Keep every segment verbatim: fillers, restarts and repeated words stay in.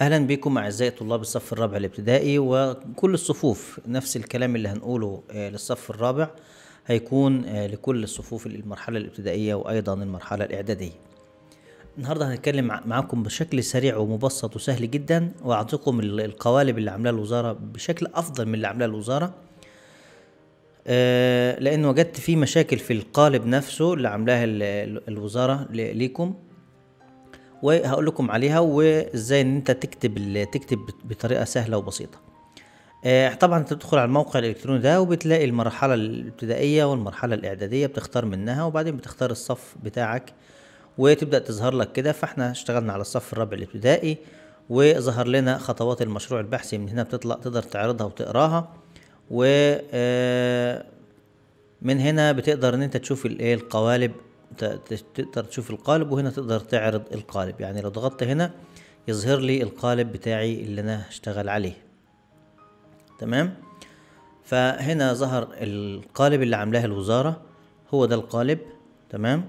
اهلا بكم اعزائي طلاب الصف الرابع الابتدائي وكل الصفوف. نفس الكلام اللي هنقوله للصف الرابع هيكون لكل الصفوف المرحله الابتدائيه وايضا المرحله الاعداديه. النهارده هنتكلم معاكم بشكل سريع ومبسط وسهل جدا، واعطيكم القوالب اللي عاملاها الوزاره بشكل افضل من اللي عاملاها الوزاره، لان وجدت فيه مشاكل في القالب نفسه اللي عاملاها الوزاره ليكم، وهقول لكم عليها وازاي ان انت تكتب تكتب بطريقه سهله وبسيطه. آه طبعا انت بتدخل على الموقع الالكتروني ده وبتلاقي المرحله الابتدائيه والمرحله الاعداديه بتختار منها، وبعدين بتختار الصف بتاعك وتبدا تظهر لك كده. فاحنا اشتغلنا على الصف الرابع الابتدائي وظهر لنا خطوات المشروع البحثي، من هنا بتطلع تقدر تعرضها وتقراها، و من هنا بتقدر ان انت تشوف الايه القوالب، تقدر تشوف القالب، وهنا تقدر تعرض القالب. يعني لو ضغطت هنا يظهر لي القالب بتاعي اللي انا هشتغل عليه، تمام. فهنا ظهر القالب اللي عاملاه الوزارة، هو ده القالب، تمام.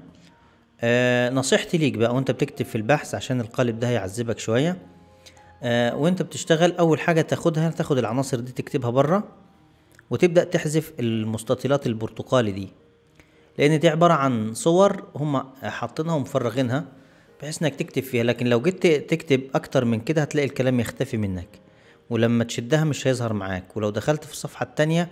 آه نصيحتي ليك بقى وانت بتكتب في البحث، عشان القالب ده هيعذبك شوية آه وانت بتشتغل. اول حاجة تاخدها تاخد العناصر دي تكتبها بره، وتبدأ تحذف المستطيلات البرتقالي دي، لان دي عباره عن صور هم حاطينها ومفرغينها بحيث انك تكتب فيها. لكن لو جيت تكتب اكتر من كده هتلاقي الكلام يختفي منك، ولما تشدها مش هيظهر معاك. ولو دخلت في الصفحه التانية،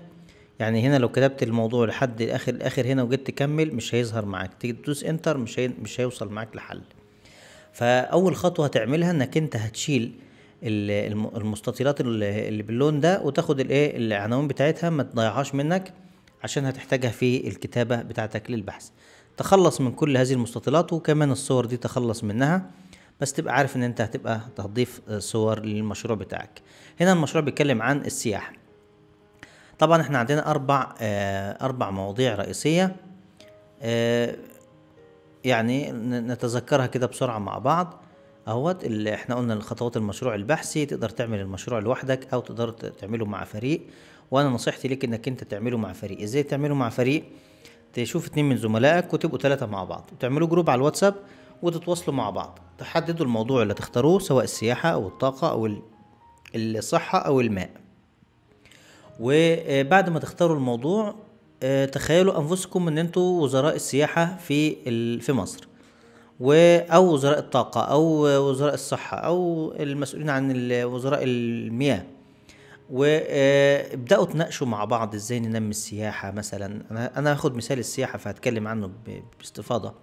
يعني هنا لو كتبت الموضوع لحد اخر الاخر هنا وجيت تكمل مش هيظهر معاك، تيجي تدوس انتر مش هي... مش هيوصل معاك لحل. فاول خطوه هتعملها انك انت هتشيل المستطيلات اللي باللون ده، وتاخد الايه العناوين بتاعتها ما تضيعهاش منك عشان هتحتاجها في الكتابة بتاعتك للبحث. تخلص من كل هذه المستطيلات، وكمان الصور دي تخلص منها، بس تبقى عارف ان انت هتبقى هتضيف صور للمشروع بتاعك. هنا المشروع بيتكلم عن السياحة. طبعا احنا عندنا اربع آه اربع مواضيع رئيسية، آه يعني نتذكرها كده بسرعة مع بعض اهوت. اللي احنا قلنا الخطوات المشروع البحثي، تقدر تعمل المشروع لوحدك او تقدر تعمله مع فريق، وانا نصيحتي ليك انك انت تعمله مع فريق. ازاي تعمله مع فريق؟ تشوف اتنين من زملائك وتبقوا ثلاثة مع بعض، تعملوا جروب على الواتساب وتتواصلوا مع بعض، تحددوا الموضوع اللي تختاروه، سواء السياحة او الطاقة او الصحة او الماء. وبعد ما تختاروا الموضوع تخيلوا انفسكم ان انتوا وزراء السياحة في في مصر، او وزراء الطاقة او وزراء الصحة او المسؤولين عن وزراء المياه، وابدأوا تناقشوا مع بعض ازاي ننمي السياحة. مثلا انا هاخد مثال السياحة فهتكلم عنه باستفاضة.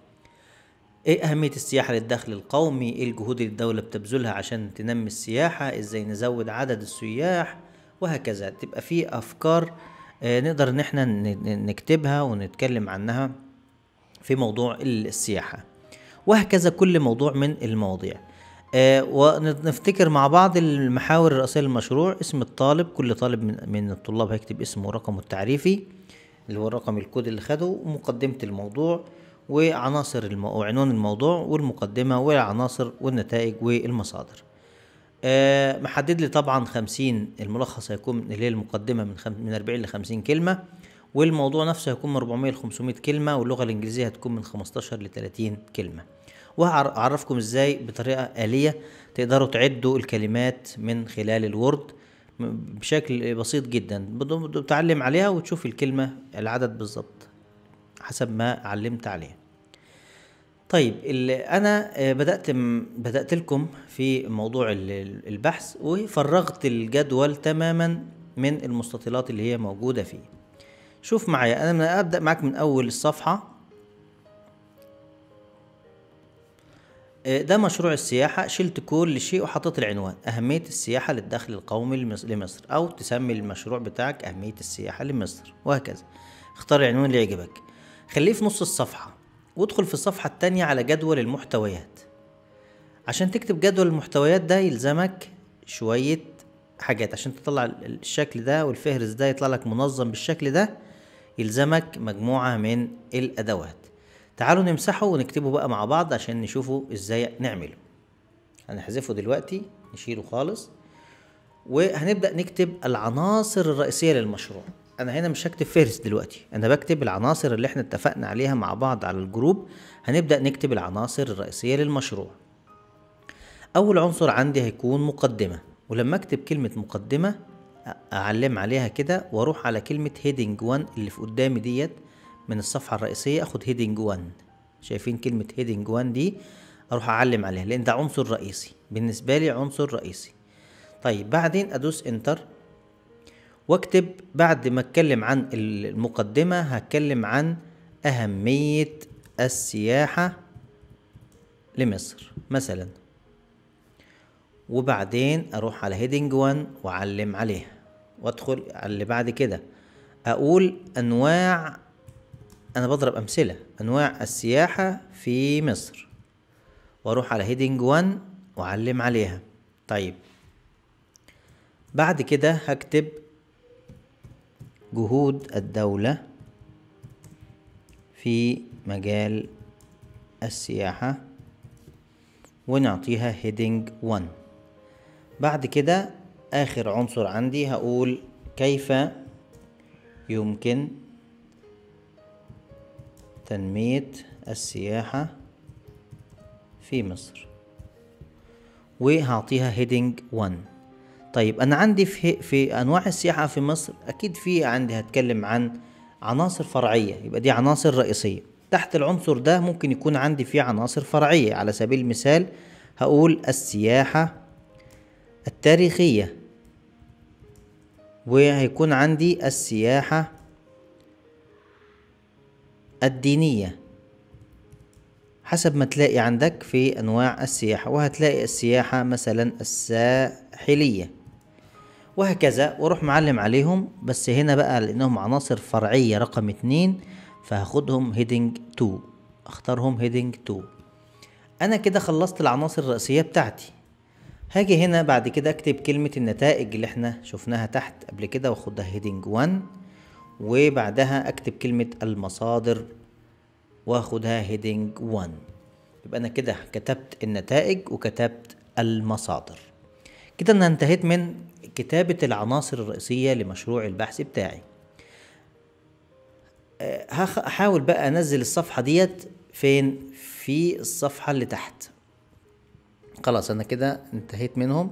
ايه اهمية السياحة للدخل القومي؟ ايه الجهود اللي الدولة بتبذلها عشان تنمي السياحة؟ ازاي نزود عدد السياح؟ وهكذا. تبقى في افكار نقدر ان احنا نكتبها ونتكلم عنها في موضوع السياحة، وهكذا كل موضوع من المواضيع. آه ونفتكر مع بعض المحاور الرئيسية للمشروع، اسم الطالب، كل طالب من, من الطلاب هيكتب اسمه ورقمه التعريفي اللي هو الرقم الكود اللي خده، ومقدمة الموضوع وعناصر المو... عنوان الموضوع والمقدمة والعناصر والنتائج والمصادر. آه محدد لي طبعا خمسين، الملخص هيكون اللي هي المقدمة من, خم... من أربعين ل خمسين كلمة، والموضوع نفسه هيكون من أربعمية ل خمسمية كلمة، واللغة الإنجليزية هتكون من خمستاشر ل تلاتين كلمة. وهعرفكم ازاي بطريقة آلية تقدروا تعدوا الكلمات من خلال الوورد بشكل بسيط جدا، بتعلم عليها وتشوف الكلمة العدد بالظبط حسب ما علمت عليها. طيب اللي انا بدأت بدأت لكم في موضوع البحث، وفرغت الجدول تماما من المستطيلات اللي هي موجودة فيه. شوف معايا، انا أبدأ معاك من اول الصفحة. ده مشروع السياحة، شلت كل شيء وحطيت العنوان أهمية السياحة للدخل القومي لمصر، أو تسمي المشروع بتاعك أهمية السياحة لمصر، وهكذا. اختار العنوان اللي يعجبك، خليه في نص الصفحة، وادخل في الصفحة التانية على جدول المحتويات. عشان تكتب جدول المحتويات ده يلزمك شوية حاجات، عشان تطلع الشكل ده والفهرس ده يطلع لك منظم بالشكل ده يلزمك مجموعة من الأدوات. تعالوا نمسحه ونكتبه بقى مع بعض عشان نشوفه ازاي نعمله. هنحذفه دلوقتي، نشيله خالص، وهنبدأ نكتب العناصر الرئيسية للمشروع. انا هنا مش هكتب فهرس دلوقتي، انا بكتب العناصر اللي احنا اتفقنا عليها مع بعض على الجروب. هنبدأ نكتب العناصر الرئيسية للمشروع. اول عنصر عندي هيكون مقدمة، ولما اكتب كلمة مقدمة اعلم عليها كده واروح على كلمة هيدنج واحد اللي في قدامي ديت من الصفحة الرئيسية، اخد هيدنج واحد. شايفين كلمة هيدنج واحد دي اروح اعلم عليها لان ده عنصر رئيسي بالنسبة لي، عنصر رئيسي. طيب بعدين ادوس انتر واكتب بعد ما اتكلم عن المقدمة هتكلم عن اهمية السياحة لمصر مثلا، وبعدين اروح على هيدنج واحد واعلم عليها وادخل على اللي بعد كده اقول انواع، انا بضرب امثلة، انواع السياحة في مصر، واروح على هيدنج واحد واعلم عليها. طيب بعد كده هكتب جهود الدولة في مجال السياحة ونعطيها هيدنج واحد. بعد كده آخر عنصر عندي هقول كيف يمكن تنمية السياحة في مصر، وهعطيها هيدنج واحد. طيب انا عندي في في انواع السياحه في مصر اكيد في عندي هتكلم عن عناصر فرعيه، يبقى دي عناصر رئيسيه. تحت العنصر ده ممكن يكون عندي فيه عناصر فرعيه، على سبيل المثال هقول السياحه التاريخيه، وهيكون عندي السياحه الدينيه حسب ما تلاقي عندك في انواع السياحه، وهتلاقي السياحه مثلا الساحليه وهكذا، واروح معلم عليهم. بس هنا بقى لانهم عناصر فرعيه رقم اتنين فهاخدهم هيدنج اتنين، اختارهم هيدنج اتنين. انا كده خلصت العناصر الرئيسيه بتاعتي. هاجي هنا بعد كده اكتب كلمه النتائج اللي احنا شفناها تحت قبل كده واخدها هيدنج واحد، وبعدها اكتب كلمه المصادر واخدها هيدنج واحد. يبقى انا كده كتبت النتائج وكتبت المصادر. كده انا انتهيت من كتابة العناصر الرئيسية لمشروع البحث بتاعي. هحاول بقى انزل الصفحة ديت فين؟ في الصفحة اللي تحت. خلاص انا كده انتهيت منهم،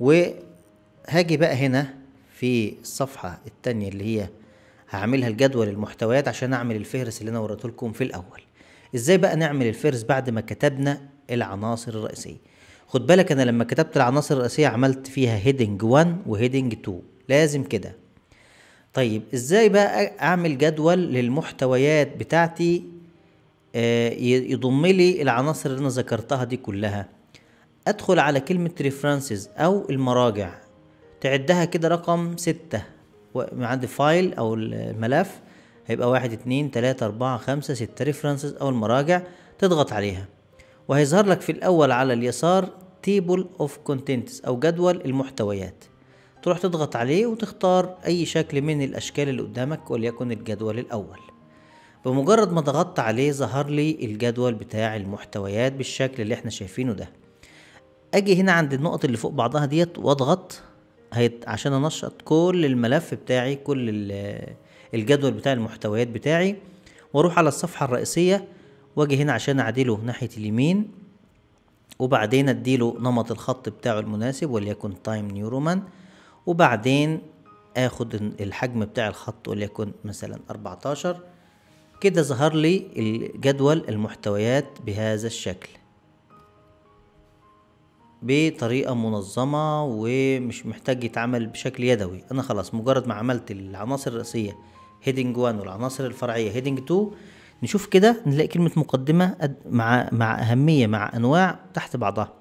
وهاجي بقى هنا في الصفحة التانية اللي هي هعملها الجدول المحتويات عشان اعمل الفهرس اللي انا وريته لكم في الاول. ازاي بقى نعمل الفهرس بعد ما كتبنا العناصر الرئيسيه؟ خد بالك انا لما كتبت العناصر الرئيسيه عملت فيها هيدنج واحد وهيدنج اتنين، لازم كده. طيب ازاي بقى اعمل جدول للمحتويات بتاعتي يضم لي العناصر اللي انا ذكرتها دي كلها؟ ادخل على كلمه ريفرنسز او المراجع، تعدها كده رقم ستة، وعندي فايل او الملف هيبقى واحد اتنين تلاتة اربعة خمسة ستة ريفرنسز او المراجع، تضغط عليها وهيظهر لك في الاول على اليسار تيبل اوف كونتنتس او جدول المحتويات، تروح تضغط عليه وتختار اي شكل من الاشكال اللي قدامك وليكن الجدول الاول. بمجرد ما ضغطت عليه ظهر لي الجدول بتاع المحتويات بالشكل اللي احنا شايفينه ده. اجي هنا عند النقط اللي فوق بعضها ديت واضغط هيت عشان انشط كل الملف بتاعي، كل الجدول بتاع المحتويات بتاعي، واروح على الصفحة الرئيسية واجي هنا عشان اعدله ناحية اليمين، وبعدين اديله نمط الخط بتاعه المناسب وليكن تايم نيو رومان، وبعدين اخد الحجم بتاع الخط وليكن مثلا اربعتاشر. كده ظهر لي الجدول المحتويات بهذا الشكل بطريقة منظمة ومش محتاج يتعمل بشكل يدوي. انا خلاص مجرد ما عملت العناصر الرئيسية هيدنج واحد والعناصر الفرعية هيدنج اتنين، نشوف كده نلاقي كلمة مقدمة مع مع اهمية مع انواع تحت بعضها،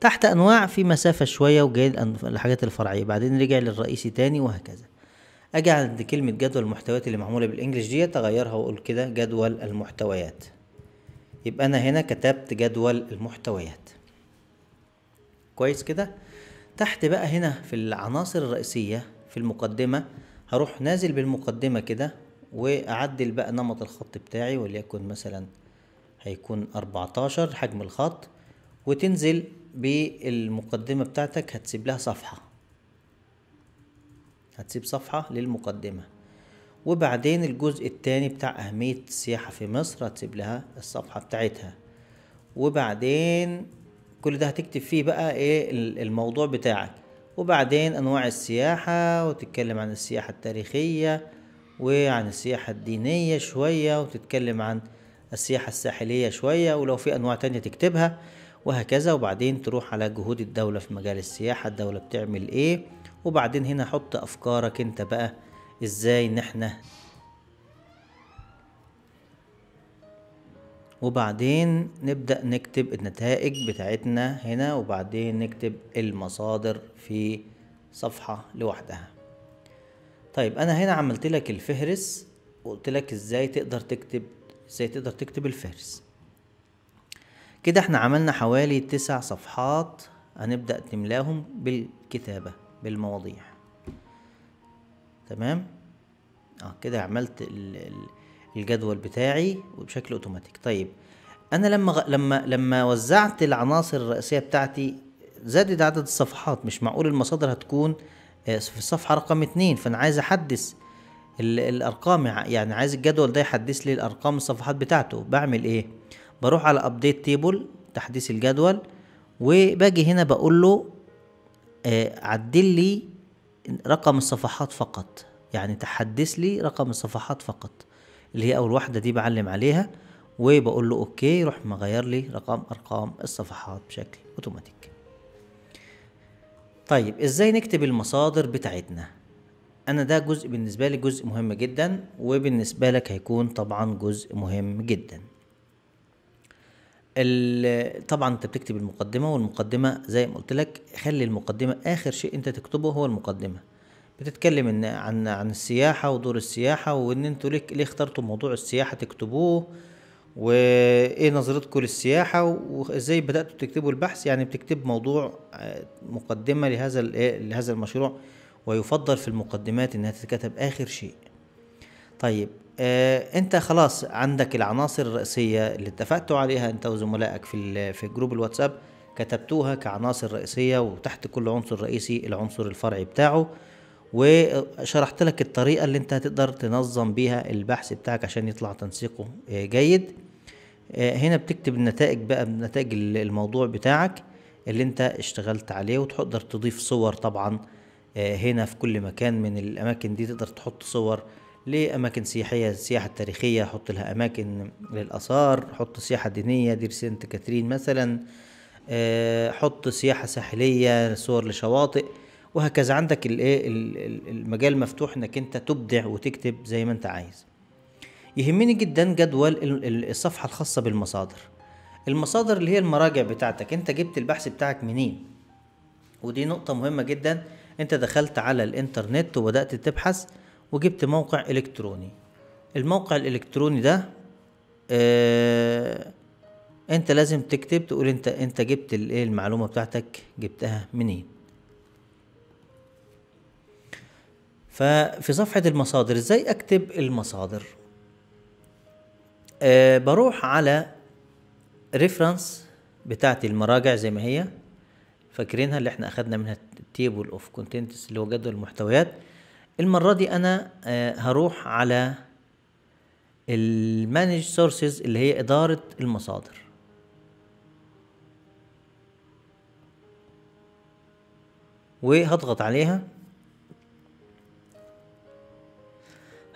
تحت انواع في مسافة شوية وجاي الحاجات الفرعية، بعدين رجع للرئيسي تاني وهكذا. اجي عند كلمة جدول المحتويات اللي معمولة بالانجلش دي اغيرها واقول كده جدول المحتويات. يبقى انا هنا كتبت جدول المحتويات كويس كده. تحت بقى هنا في العناصر الرئيسية في المقدمة هروح نازل بالمقدمة كده واعدل بقى نمط الخط بتاعي وليكن مثلا هيكون اربعتاشر حجم الخط، وتنزل بالمقدمة بتاعتك هتسيب لها صفحة، هتسيب صفحة للمقدمة، وبعدين الجزء التاني بتاع أهمية السياحة في مصر هتسيب لها الصفحة بتاعتها، وبعدين كل ده هتكتب فيه بقى ايه الموضوع بتاعك، وبعدين انواع السياحة، وتتكلم عن السياحة التاريخية وعن السياحة الدينية شوية، وتتكلم عن السياحة الساحلية شوية، ولو في انواع تانية تكتبها وهكذا. وبعدين تروح على جهود الدولة في مجال السياحة، الدولة بتعمل ايه، وبعدين هنا حط افكارك انت بقى ازاي ان احنا. وبعدين نبدأ نكتب النتائج بتاعتنا هنا، وبعدين نكتب المصادر في صفحة لوحدها. طيب انا هنا عملت لك الفهرس وقلت لك ازاي تقدر تكتب ازاي تقدر تكتب الفهرس. كده احنا عملنا حوالي تسع صفحات هنبدأ نملاهم بالكتابة بالمواضيع. تمام، اه كده عملت الجدول بتاعي وبشكل اوتوماتيك. طيب انا لما غ... لما لما وزعت العناصر الرئيسيه بتاعتي زادت عدد الصفحات. مش معقول المصادر هتكون في الصفحه رقم اتنين، فانا عايز احدث ال... الارقام، يعني عايز الجدول ده يحدث لي الارقام الصفحات بتاعته. بعمل ايه؟ بروح على ابديت تيبل تحديث الجدول، وباجي هنا بقول له عدل لي رقم الصفحات فقط، يعني تحدث لي رقم الصفحات فقط، اللي هي اول واحده دي بعلم عليها وبقول له اوكي، يروح مغير لي رقم ارقام الصفحات بشكل اوتوماتيك. طيب ازاي نكتب المصادر بتاعتنا؟ انا ده جزء بالنسبه لي جزء مهم جدا، وبالنسبه لك هيكون طبعا جزء مهم جدا. طبعا انت بتكتب المقدمه، والمقدمه زي ما قلت لك خلي المقدمه اخر شيء انت تكتبه هو المقدمه. بتتكلم ان عن عن السياحه ودور السياحه، وان انتوا ليه ليه اخترتوا موضوع السياحه تكتبوه، وايه نظرتكم للسياحه، وازاي بداتوا تكتبوا البحث. يعني بتكتب موضوع مقدمه لهذا لهذا المشروع، ويفضل في المقدمات انها تتكتب اخر شيء. طيب آه انت خلاص عندك العناصر الرئيسيه اللي اتفقتوا عليها انت وزملائك في في جروب الواتساب، كتبتوها كعناصر رئيسيه، وتحت كل عنصر رئيسي العنصر الفرعي بتاعه، وشرحت لك الطريقة اللي انت هتقدر تنظم بيها البحث بتاعك عشان يطلع تنسيقه جيد. هنا بتكتب النتائج بقى، نتائج الموضوع بتاعك اللي انت اشتغلت عليه، وتقدر تضيف صور طبعا. هنا في كل مكان من الاماكن دي تقدر تحط صور لاماكن سياحية، السياحة التاريخية حط لها اماكن للاثار، حط سياحة دينية دير سانت كاترين مثلا، حط سياحة ساحلية، صور لشواطئ، وهكذا. عندك الايه المجال مفتوح انك انت تبدع وتكتب زي ما انت عايز. يهمني جدا جدول الصفحه الخاصه بالمصادر، المصادر اللي هي المراجع بتاعتك، انت جبت البحث بتاعك منين. ودي نقطه مهمه جدا، انت دخلت على الانترنت وبدات تبحث وجبت موقع الكتروني. الموقع الالكتروني ده اه انت لازم تكتب تقول انت انت جبت الايه المعلومه بتاعتك جبتها منين. ففي صفحة المصادر ازاي اكتب المصادر؟ أه بروح على ريفرنس بتاعتي المراجع زي ما هي، فاكرينها اللي احنا اخدنا منها التيبل اوف كونتنتس اللي هو جدول المحتويات. المرة دي انا أه هروح على المانج سورسز اللي هي ادارة المصادر. وهضغط عليها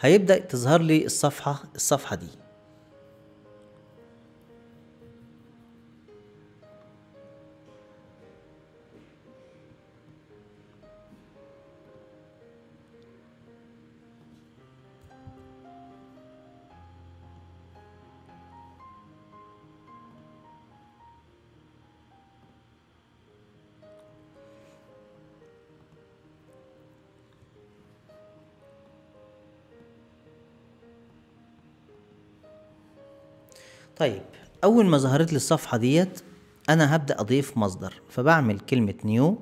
هيبدأ تظهر لي الصفحة الصفحة دي. طيب اول ما ظهرت لي الصفحه ديت انا هبدا اضيف مصدر، فبعمل كلمه نيو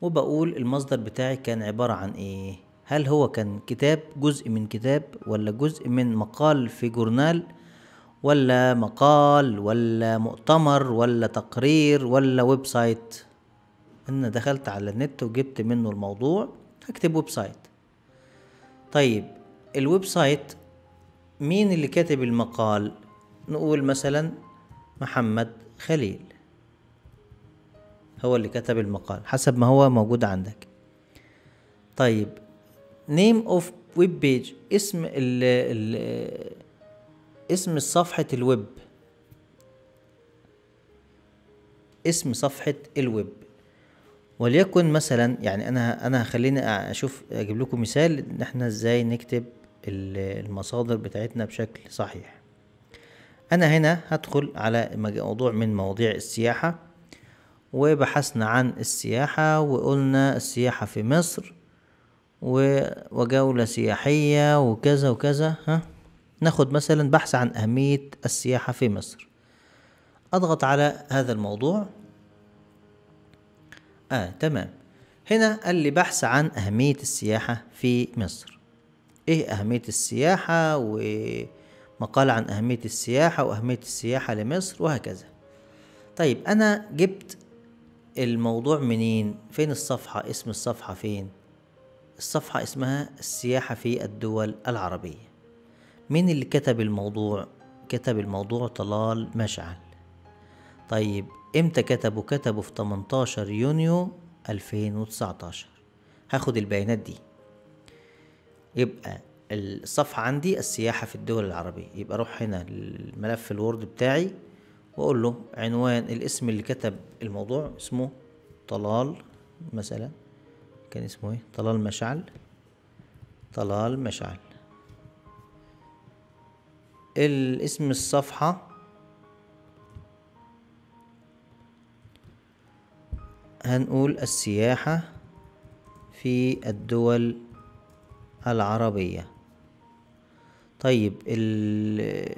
وبقول المصدر بتاعي كان عباره عن ايه، هل هو كان كتاب، جزء من كتاب، ولا جزء من مقال في جورنال، ولا مقال، ولا مؤتمر، ولا تقرير، ولا ويب سايت. انا دخلت على النت وجبت منه الموضوع هكتب ويب سايت. طيب الويب سايت مين اللي كاتب المقال؟ نقول مثلا محمد خليل. هو اللي كتب المقال حسب ما هو موجود عندك. طيب name of web page، اسم ال ال اسم صفحة الويب، اسم صفحة الويب. وليكن مثلا يعني انا انا هخليني اشوف اجيب لكم مثال ان احنا ازاي نكتب المصادر بتاعتنا بشكل صحيح. انا هنا هدخل على موضوع من مواضيع السياحة، وبحثنا عن السياحة وقلنا السياحة في مصر وجولة سياحية وكذا وكذا. ها ناخد مثلا بحث عن أهمية السياحة في مصر، اضغط على هذا الموضوع. اه تمام، هنا قال لي بحث عن أهمية السياحة في مصر، ايه أهمية السياحة و مقال عن أهمية السياحة وأهمية السياحة لمصر وهكذا. طيب أنا جبت الموضوع منين؟ فين الصفحة؟ اسم الصفحة فين؟ الصفحة اسمها السياحة في الدول العربية. مين اللي كتب الموضوع؟ كتب الموضوع طلال مشعل. طيب امتى كتبه؟ كتبه في تمنتاشر يونيو ألفين وتسعتاشر. هاخد البيانات دي، يبقى الصفحة عندي السياحة في الدول العربية. يبقى اروح هنا الملف الوورد بتاعي واقول له عنوان الاسم اللي كتب الموضوع اسمه طلال، مثلا كان اسمه ايه؟ طلال مشعل. طلال مشعل. الاسم الصفحة هنقول السياحة في الدول العربية. طيب ال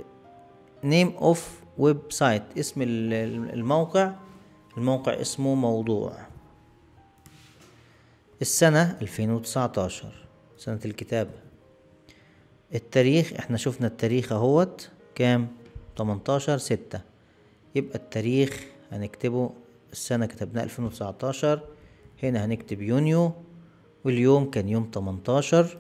name of website، اسم الموقع، الموقع اسمه موضوع، السنة ألفين وتسعتاشر، سنة الكتابة، التاريخ احنا شفنا التاريخ اهوت كام؟ تمنتاشر ستة. يبقى التاريخ هنكتبه السنة كتبناه ألفين وتسعتاشر، هنا هنكتب يونيو، واليوم كان يوم تمنتاشر،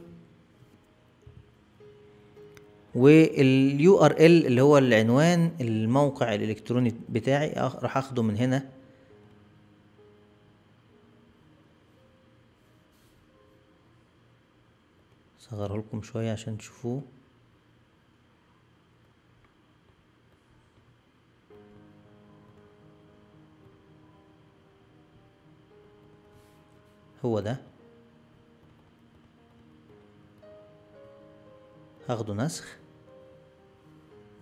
واليو ار ال اللي هو العنوان الموقع الالكتروني بتاعي راح اخده من هنا صغره لكم شويه عشان تشوفوه. هو ده، هاخده نسخ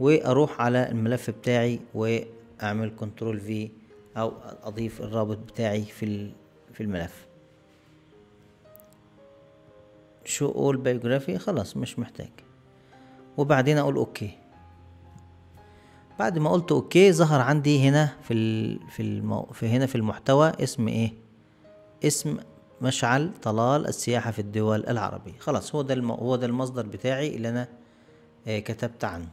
واروح على الملف بتاعي واعمل كنترول في او اضيف الرابط بتاعي في في الملف. شو اول بايوجرافي، خلاص مش محتاج. وبعدين اقول اوكي. بعد ما قلت اوكي ظهر عندي هنا في ال في, المو في هنا في المحتوى اسم ايه؟ اسم مشعل طلال السياحة في الدول العربية. خلاص هو ده هو ده المصدر بتاعي اللي انا آه كتبت عنه.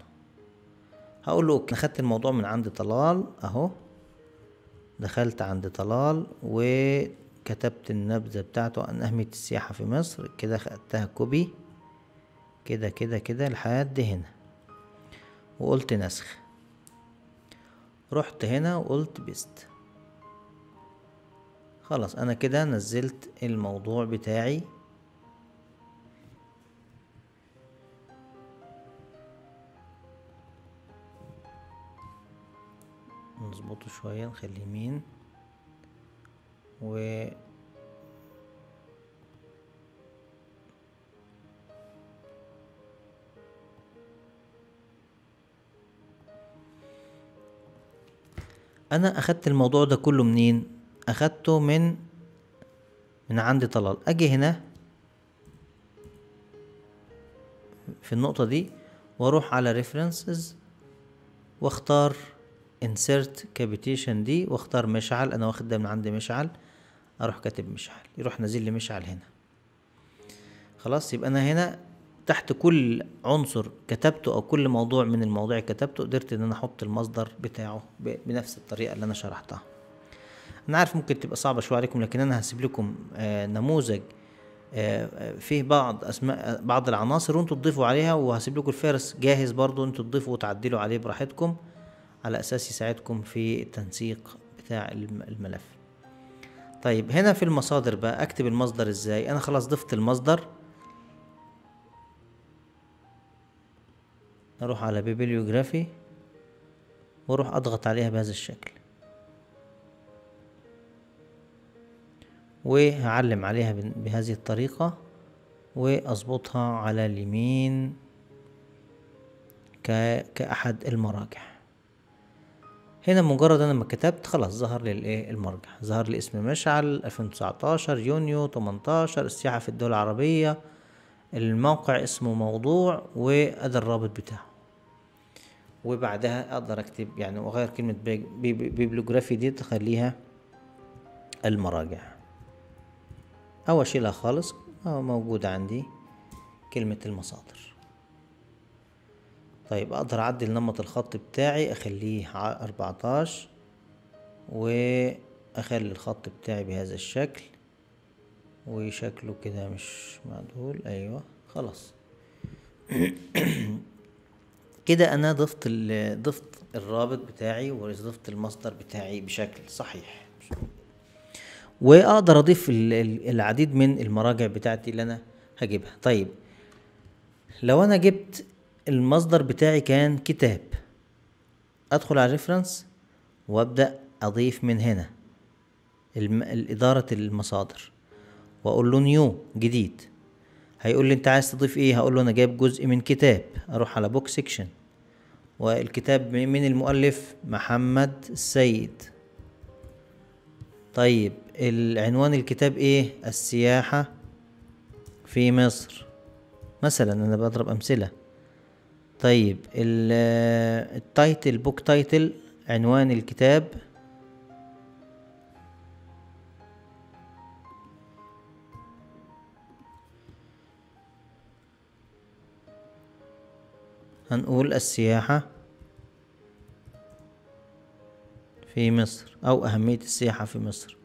هقول له انا خدت الموضوع من عند طلال اهو، دخلت عند طلال وكتبت النبذة بتاعته عن أهمية السياحة في مصر، كده خدتها كوبي كده كده كده لحد هنا وقلت نسخ، رحت هنا وقلت بيست. خلاص انا كده نزلت الموضوع بتاعي نظبطه شوية، نخليه يمين و انا اخدت الموضوع ده كله منين؟ اخدته من من عند طلال. اجي هنا في النقطة دي واروح على references واختار insert capitation دي واختار مشعل، انا واخد ده من عند مشعل، اروح كاتب مشعل، يروح نازل لي مشعل هنا. خلاص يبقى انا هنا تحت كل عنصر كتبته او كل موضوع من المواضيع كتبته قدرت ان انا احط المصدر بتاعه بنفس الطريقة اللي انا شرحتها. أنا عارف ممكن تبقى صعبة شوية عليكم، لكن أنا هسيب لكم آه نموذج آه فيه بعض أسماء بعض العناصر وأنتوا تضيفوا عليها، وهسيب لكم الفهرس جاهز برضو أنتوا تضيفوا وتعدلوا عليه براحتكم على أساس يساعدكم في التنسيق بتاع الملف. طيب هنا في المصادر بقى اكتب المصدر ازاي؟ انا خلاص ضفت المصدر، اروح على بيبليوجرافي واروح اضغط عليها بهذا الشكل وهعلم عليها بهذه الطريقة واظبطها على اليمين كأحد المراجع. هنا مجرد انا ما كتبت خلاص ظهر لي الايه المرجع، ظهر لي اسم مشعل ألفين وتسعتاشر يونيو تمنتاشر، السياحة في الدول العربية، الموقع اسمه موضوع، وادي الرابط بتاعه. وبعدها اقدر اكتب يعني واغير كلمة بيبليوجرافي دي تخليها المراجع او اشيلها خالص، أو موجودة عندي كلمة المصادر. طيب اقدر اعدل نمط الخط بتاعي اخليه اربعتاشر واخلي الخط بتاعي بهذا الشكل، وشكله كده مش معدول. ايوه خلاص كده انا ضفت ضفت الرابط بتاعي وضفت المصدر بتاعي بشكل صحيح، واقدر اضيف العديد من المراجع بتاعتي اللي انا هجيبها. طيب لو انا جبت المصدر بتاعي كان كتاب، ادخل على ريفرنس وابدأ اضيف من هنا ادارة المصادر واقول له نيو جديد. هيقول لي انت عايز تضيف ايه؟ هقول له انا جايب جزء من كتاب، اروح على بوك سيكشن والكتاب من المؤلف محمد السيد. طيب العنوان الكتاب ايه؟ السياحة في مصر مثلا، انا بضرب امثلة. طيب التايتل بوك تايتل، عنوان الكتاب، هنقول السياحة في مصر او اهمية السياحة في مصر.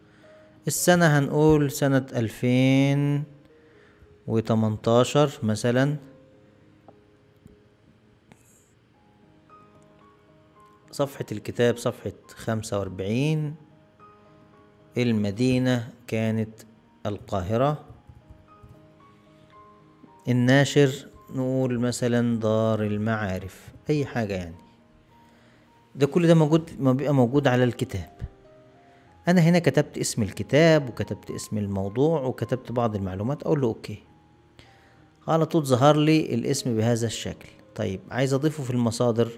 السنة هنقول سنة ألفين وتمنتاشر مثلا، صفحة الكتاب صفحة خمسة وأربعين، المدينة كانت القاهرة، الناشر نقول مثلا دار المعارف، اي حاجة يعني. ده كل ده موجود، ما بيبقى موجود على الكتاب. انا هنا كتبت اسم الكتاب وكتبت اسم الموضوع وكتبت بعض المعلومات، اقول له اوكي، على طول ظهر لي الاسم بهذا الشكل. طيب عايز اضيفه في المصادر،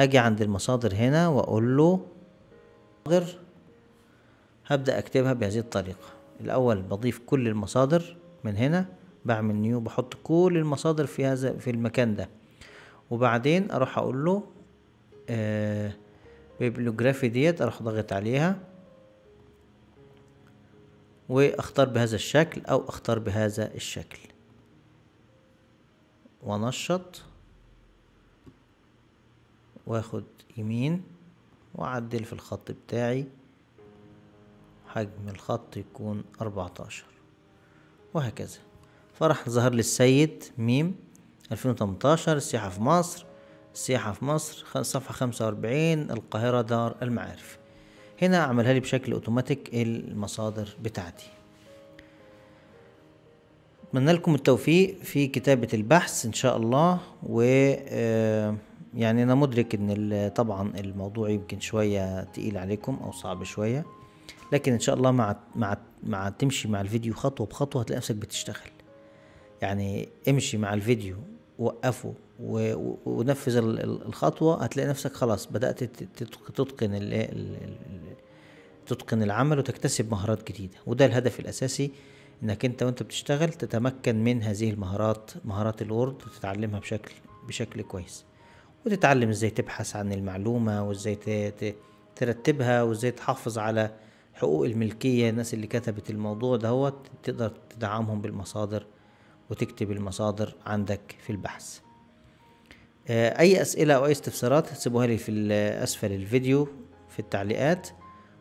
اجي عند المصادر هنا واقول له مصادر، هبدأ اكتبها بهذه الطريقة. الاول بضيف كل المصادر من هنا، بعمل نيو بحط كل المصادر في هذا في المكان ده، وبعدين اروح اقول له آه بيبليوجرافي ديت، اروح ضغط عليها واختار بهذا الشكل او اختار بهذا الشكل وانشط واخد يمين واعدل في الخط بتاعي، حجم الخط يكون أربعتاشر وهكذا. فراح ظهر لي السيد ميم ألفين وتمنتاشر، السياحة في مصر، السياحة في مصر صفحة خمسة وأربعين، القاهرة دار المعارف. هنا اعملها لي بشكل اوتوماتيك المصادر بتاعتي. اتمنى لكم التوفيق في كتابة البحث ان شاء الله. و يعني انا مدرك ان طبعا الموضوع يمكن شوية تقيل عليكم او صعب شوية، لكن ان شاء الله مع مع مع تمشي مع الفيديو خطوة بخطوة هتلاقي نفسك بتشتغل. يعني امشي مع الفيديو، وقفه ونفذ الخطوة، هتلاقي نفسك خلاص بدأت تتقن تتقن العمل وتكتسب مهارات جديدة. وده الهدف الأساسي، انك انت وانت بتشتغل تتمكن من هذه المهارات، مهارات الوورد، وتتعلمها بشكل بشكل كويس، وتتعلم ازاي تبحث عن المعلومة وازاي ترتبها وازاي تحافظ على حقوق الملكية. الناس اللي كتبت الموضوع دهوت تقدر تدعمهم بالمصادر وتكتب المصادر عندك في البحث. اي اسئلة او اي استفسارات هتسيبوها لي في اسفل الفيديو في التعليقات،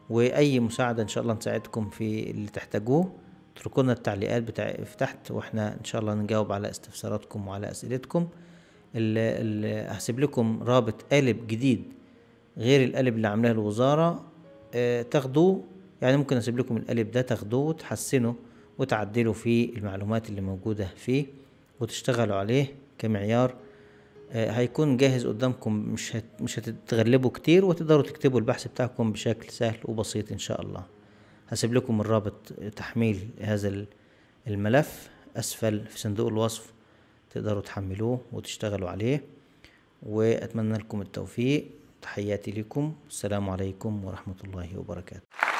واي مساعدة ان شاء الله نساعدكم في اللي تحتاجوه. اتركوا لنا التعليقات بتاع تحت، واحنا ان شاء الله نجاوب على استفساراتكم وعلى اسئلتكم. هسيب لكم رابط قالب جديد غير القالب اللي عاملاه الوزارة، تاخدوه يعني ممكن اسيب لكم القالب ده تاخدوه وتحسنوا وتعدلوا فيه المعلومات اللي موجودة فيه وتشتغلوا عليه كمعيار. آه هيكون جاهز قدامكم، مش هت... مش هتتغلبوا كتير وتقدروا تكتبوا البحث بتاعكم بشكل سهل وبسيط ان شاء الله. هسيب لكم الرابط تحميل هذا الملف اسفل في صندوق الوصف، تقدروا تحملوه وتشتغلوا عليه، واتمنى لكم التوفيق. تحياتي لكم، السلام عليكم ورحمة الله وبركاته.